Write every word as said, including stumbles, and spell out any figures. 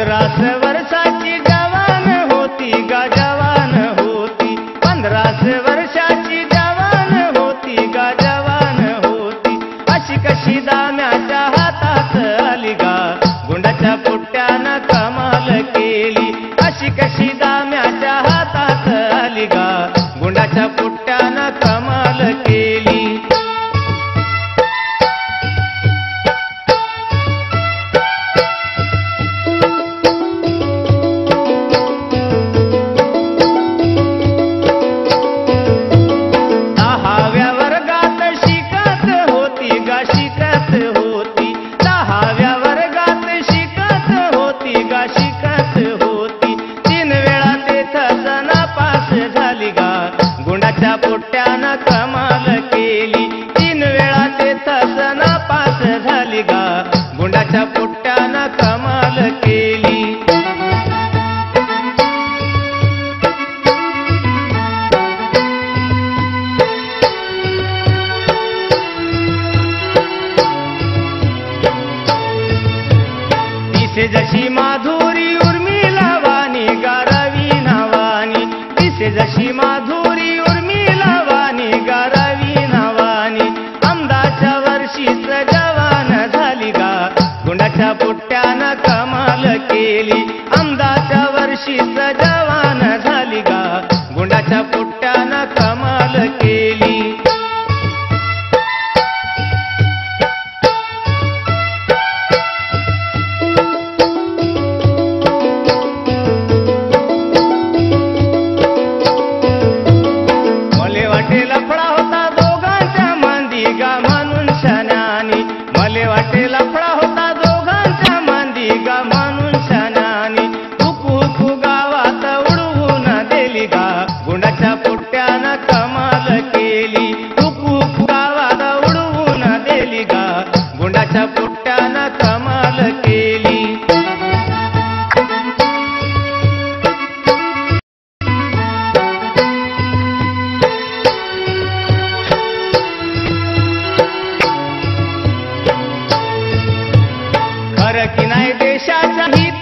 पंद्रह से वर्षा की जवान होती गा जवान होती, पंद्रह से वर्षा की जवान होती गा जवान होती। अशी कशी दाम्याच्या हातात आली गा, गुंडाच्या पुट्ट्यानं कमाल केली। अशी कशी दाम्याच्या हातात आली गा, गुंडाच्या पुट्ट्यानं कमाल केली। गुंडाच्या पोट्ट्यानं कमाल केली, तीन वेळा ते तसना पास झाली गा, गुंडाच्या पोट्ट्यानं कमाल केली। तिसे जशी माधुरी उर्मिला वाणी गा रवीना वाणी, तिसे जशी माधुरी उर्मिला वाणी गा रवीना वाणी। आमदाच्या वर्षीच जवान झाली गा, गुंडाच्या पोट्ट्यानं कमाल केली। आमदाच्या वर्षीच जवान झाली गा, गुंडाच्या पोट्ट्यानं कमाल केली। लफडा होता दोघांच्या मांदी गा म्हणून शनानी, मले वाटे लफडा होता दोघांच्या मांदी गा म्हणून शनानी। हुकू हुकू गावात उडवून दिली गा, गुंडाच्या पोट्ट्यानं कमाल केली। हुकू हुकू गावात उडवून दिली गा, गुंडाच्या पोट्ट्यानं कमाल केली। खरं की नाही देशाचा हित